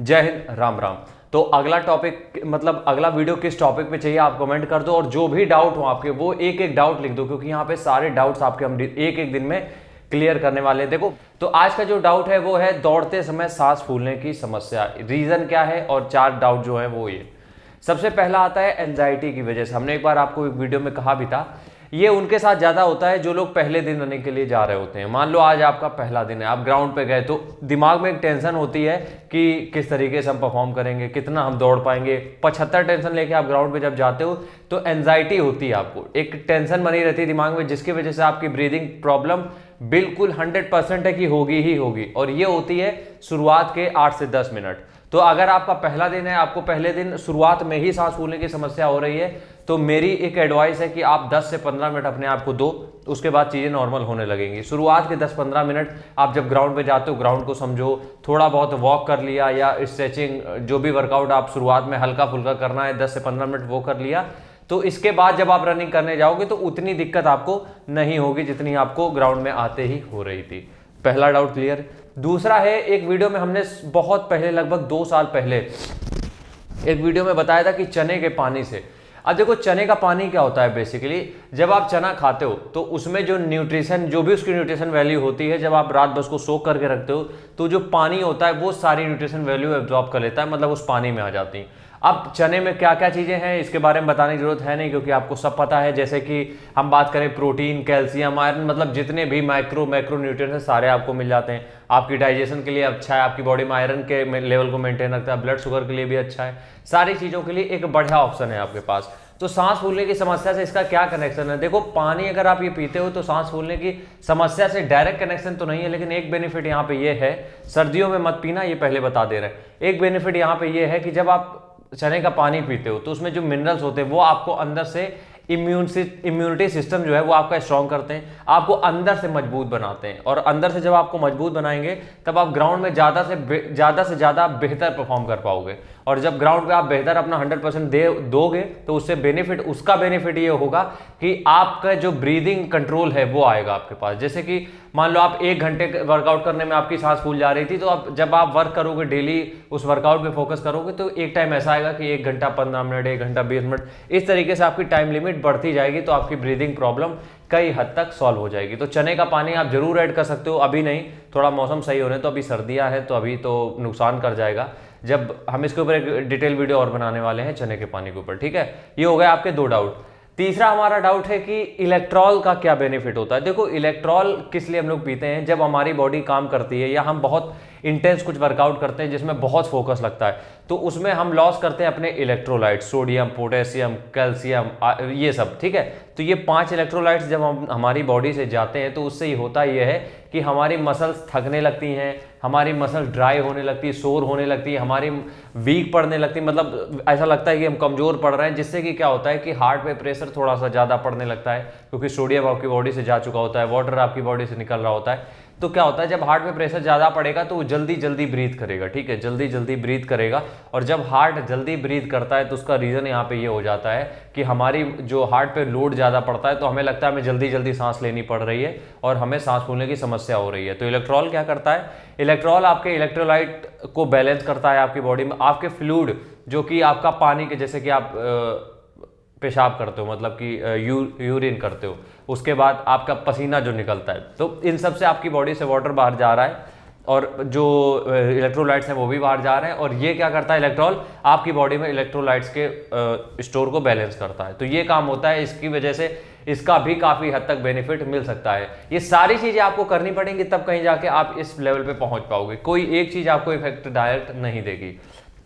जय हिंद, राम राम। तो अगला टॉपिक मतलब अगला वीडियो किस टॉपिक पे चाहिए आप कमेंट कर दो, और जो भी डाउट हो आपके वो एक एक डाउट लिख दो, क्योंकि यहाँ पे सारे डाउट्स आपके हम एक एक दिन में क्लियर करने वाले हैं। देखो तो आज का जो डाउट है वो है दौड़ते समय सांस फूलने की समस्या, रीजन क्या है, और चार डाउट जो है वो ये। सबसे पहला आता है एंजाइटी की वजह से। हमने एक बार आपको एक वीडियो में कहा भी था, ये उनके साथ ज़्यादा होता है जो लोग पहले दिन रनिंग के लिए जा रहे होते हैं। मान लो आज आपका पहला दिन है, आप ग्राउंड पे गए तो दिमाग में एक टेंशन होती है कि किस तरीके से हम परफॉर्म करेंगे, कितना हम दौड़ पाएंगे, 75 टेंशन लेके आप ग्राउंड पे जब जाते हो तो एंजाइटी होती है, आपको एक टेंशन बनी रहती है दिमाग में, जिसकी वजह से आपकी ब्रीदिंग प्रॉब्लम बिल्कुल 100% है कि होगी ही होगी, और ये होती है शुरुआत के 8 से 10 मिनट। तो अगर आपका पहला दिन है, आपको पहले दिन शुरुआत में ही सांस फूलने की समस्या हो रही है, तो मेरी एक एडवाइस है कि आप 10 से 15 मिनट अपने आप को दो, उसके बाद चीज़ें नॉर्मल होने लगेंगी। शुरुआत के 10-15 मिनट आप जब ग्राउंड पे जाते हो, ग्राउंड को समझो, थोड़ा बहुत वॉक कर लिया या स्ट्रेचिंग, जो भी वर्कआउट आप शुरुआत में हल्का फुल्का करना है 10 से 15 मिनट वो कर लिया, तो इसके बाद जब आप रनिंग करने जाओगे तो उतनी दिक्कत आपको नहीं होगी जितनी आपको ग्राउंड में आते ही हो रही थी। पहला डाउट क्लियर। दूसरा है, एक वीडियो में हमने बहुत पहले, लगभग 2 साल पहले एक वीडियो में बताया था कि चने के पानी से। अब देखो चने का पानी क्या होता है, बेसिकली जब आप चना खाते हो तो उसमें जो न्यूट्रिशन, जो भी उसकी न्यूट्रिशन वैल्यू होती है, जब आप रात भर उसको सोख करके रखते हो तो जो पानी होता है वो सारी न्यूट्रिशन वैल्यू एब्जॉर्ब कर लेता है, मतलब उस पानी में आ जाती है। अब चने में क्या क्या चीज़ें हैं इसके बारे में बताने की जरूरत है नहीं, क्योंकि आपको सब पता है। जैसे कि हम बात करें प्रोटीन, कैल्शियम, आयरन, मतलब जितने भी माइक्रो न्यूट्रिएंट्स हैं सारे आपको मिल जाते हैं। आपकी डाइजेशन के लिए अच्छा है, आपकी बॉडी में आयरन के लेवल को मेंटेन रखता है, ब्लड शुगर के लिए भी अच्छा है, सारी चीज़ों के लिए एक बढ़िया ऑप्शन है आपके पास। तो सांस फूलने की समस्या से इसका क्या कनेक्शन है? देखो पानी अगर आप ये पीते हो तो सांस फूलने की समस्या से डायरेक्ट कनेक्शन तो नहीं है, लेकिन एक बेनिफिट यहाँ पे ये है, सर्दियों में मत पीना, ये पहले बता दे रहे हैं। एक बेनिफिट यहाँ पे ये है कि जब आप चने का पानी पीते हो तो उसमें जो मिनरल्स होते हैं वो आपको अंदर से इम्यूनिटी सिस्टम जो है वो आपका स्ट्रांग करते हैं, आपको अंदर से मजबूत बनाते हैं, और अंदर से जब आपको मजबूत बनाएंगे तब आप ग्राउंड में ज़्यादा से ज़्यादा बेहतर परफॉर्म कर पाओगे। और जब ग्राउंड पे आप बेहतर अपना 100% दोगे तो उससे उसका बेनिफिट ये होगा कि आपका जो ब्रीदिंग कंट्रोल है वो आएगा आपके पास। जैसे कि मान लो आप 1 घंटे वर्कआउट करने में आपकी सांस फूल जा रही थी, तो आप जब आप वर्क करोगे डेली, उस वर्कआउट पे फोकस करोगे तो एक टाइम ऐसा आएगा कि 1 घंटा 15 मिनट, 1 घंटा 20 मिनट, इस तरीके से आपकी टाइम लिमिट बढ़ती जाएगी, तो आपकी ब्रीदिंग प्रॉब्लम कई हद तक सॉल्व हो जाएगी। तो चने का पानी आप जरूर ऐड कर सकते हो, अभी नहीं, थोड़ा मौसम सही होने, तो अभी सर्दियाँ हैं तो अभी तो नुकसान कर जाएगा। जब हम इसके ऊपर एक डिटेल वीडियो और बनाने वाले हैं चने के पानी के ऊपर, ठीक है। ये हो गए आपके 2 डाउट। तीसरा हमारा डाउट है कि इलेक्ट्रॉल का क्या बेनिफिट होता है। देखो इलेक्ट्रॉल किस लिए हम लोग पीते हैं, जब हमारी बॉडी काम करती है या हम बहुत इंटेंस कुछ वर्कआउट करते हैं जिसमें बहुत फोकस लगता है, तो उसमें हम लॉस करते हैं अपने इलेक्ट्रोलाइट्स, सोडियम, पोटेशियम, कैल्शियम, ये सब, ठीक है। तो ये 5 इलेक्ट्रोलाइट्स जब हम हमारी बॉडी से जाते हैं तो उससे ये होता ये है कि हमारी मसल्स थकने लगती हैं, हमारी मसल्स ड्राई होने लगती है, शोर होने लगती है, हमारी वीक पड़ने लगती है, मतलब ऐसा लगता है कि हम कमज़ोर पड़ रहे हैं, जिससे कि क्या होता है कि हार्ट पे प्रेशर थोड़ा सा ज़्यादा पड़ने लगता है, क्योंकि सोडियम आपकी बॉडी से जा चुका होता है, वाटर आपकी बॉडी से निकल रहा होता है। तो क्या होता है जब हार्ट में प्रेशर ज़्यादा पड़ेगा तो वो जल्दी जल्दी ब्रीथ करेगा, ठीक है, जल्दी जल्दी ब्रीथ करेगा, और जब हार्ट जल्दी ब्रीथ करता है तो उसका रीज़न यहाँ पे ये हो जाता है कि हमारी जो हार्ट पे लोड ज़्यादा पड़ता है तो हमें लगता है हमें जल्दी जल्दी सांस लेनी पड़ रही है और हमें सांस फूलने की समस्या हो रही है। तो इलेक्ट्रॉल क्या करता है? इलेक्ट्रॉल आपके इलेक्ट्रोलाइट को बैलेंस करता है आपकी बॉडी में, आपके फ्लूइड जो कि आपका पानी के, जैसे कि आप पेशाब करते हो, मतलब कि यूरिन करते हो, उसके बाद आपका पसीना जो निकलता है, तो इन सब से आपकी बॉडी से वाटर बाहर जा रहा है और जो इलेक्ट्रोलाइट्स हैं वो भी बाहर जा रहे हैं, और ये क्या करता है इलेक्ट्रॉल आपकी बॉडी में इलेक्ट्रोलाइट्स के स्टोर को बैलेंस करता है। तो ये काम होता है, इसकी वजह से इसका भी काफ़ी हद तक बेनिफिट मिल सकता है। ये सारी चीज़ें आपको करनी पड़ेंगी तब कहीं जाके आप इस लेवल पे पहुंच पाओगे, कोई एक चीज़ आपको इफेक्ट डायरेक्ट नहीं देगी।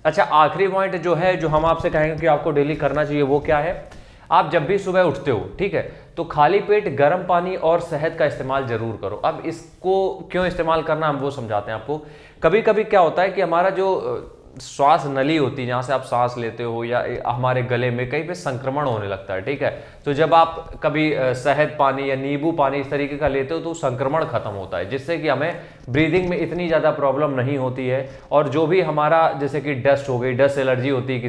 अच्छा, आखिरी पॉइंट जो है, जो हम आपसे कहेंगे कि आपको डेली करना चाहिए, वो क्या है? आप जब भी सुबह उठते हो, ठीक है, तो खाली पेट गर्म पानी और शहद का इस्तेमाल ज़रूर करो। अब इसको क्यों इस्तेमाल करना हम वो समझाते हैं आपको। कभी कभी क्या होता है कि हमारा जो श्वास नली होती है, जहाँ से आप सांस लेते हो, या हमारे गले में कहीं पे संक्रमण होने लगता है, ठीक है, तो जब आप कभी शहद पानी या नींबू पानी इस तरीके का लेते हो तो संक्रमण खत्म होता है, जिससे कि हमें ब्रीदिंग में इतनी ज़्यादा प्रॉब्लम नहीं होती है। और जो भी हमारा, जैसे कि डस्ट हो गई, डस्ट एलर्जी होती है,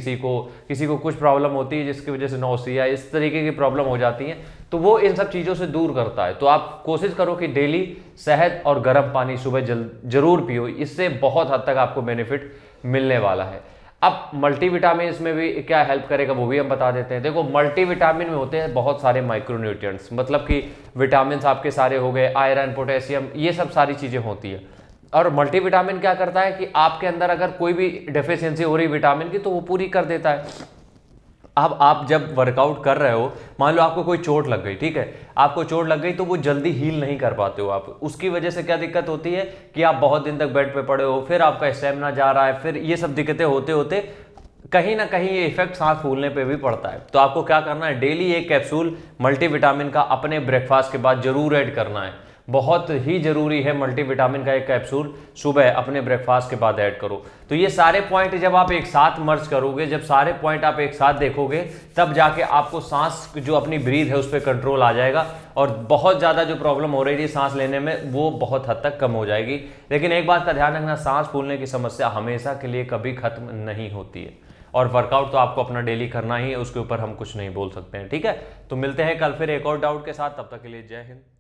किसी को कुछ प्रॉब्लम होती है जिसकी वजह से नौसिया, इस तरीके की प्रॉब्लम हो जाती है, तो वो इन सब चीज़ों से दूर करता है। तो आप कोशिश करो कि डेली शहद और गर्म पानी सुबह जरूर पियो, इससे बहुत हद तक आपको बेनिफिट मिलने वाला है। अब मल्टीविटामिन इसमें भी क्या हेल्प करेगा वो भी हम बता देते हैं। देखो मल्टीविटामिन में होते हैं बहुत सारे माइक्रोन्यूट्रिएंट्स, मतलब कि विटामिन आपके सारे हो गए, आयरन, पोटेशियम, ये सब सारी चीज़ें होती है। और मल्टीविटामिन क्या करता है कि आपके अंदर अगर कोई भी डेफिशिएंसी हो रही विटामिन की तो वो पूरी कर देता है। अब आप जब वर्कआउट कर रहे हो, मान लो आपको कोई चोट लग गई, ठीक है, आपको चोट लग गई तो वो जल्दी हील नहीं कर पाते हो आप, उसकी वजह से क्या दिक्कत होती है कि आप बहुत दिन तक बेड पे पड़े हो, फिर आपका स्टेमिना जा रहा है, फिर ये सब दिक्कतें होते होते कहीं ना कहीं ये इफेक्ट सांस फूलने पे भी पड़ता है। तो आपको क्या करना है, डेली एक कैप्सूल मल्टीविटामिन का अपने ब्रेकफास्ट के बाद जरूर ऐड करना है। बहुत ही ज़रूरी है मल्टीविटामिन का एक कैप्सूल सुबह अपने ब्रेकफास्ट के बाद ऐड करो। तो ये सारे पॉइंट जब आप एक साथ मर्ज करोगे, जब सारे पॉइंट आप एक साथ देखोगे, तब जाके आपको सांस जो अपनी ब्रीथ है उस पर कंट्रोल आ जाएगा और बहुत ज़्यादा जो प्रॉब्लम हो रही थी सांस लेने में वो बहुत हद तक कम हो जाएगी। लेकिन एक बात का ध्यान रखना, सांस फूलने की समस्या हमेशा के लिए कभी ख़त्म नहीं होती है और वर्कआउट तो आपको अपना डेली करना ही है, उसके ऊपर हम कुछ नहीं बोल सकते हैं। ठीक है, तो मिलते हैं कल फिर एक और डाउट के साथ, तब तक के लिए जय हिंद।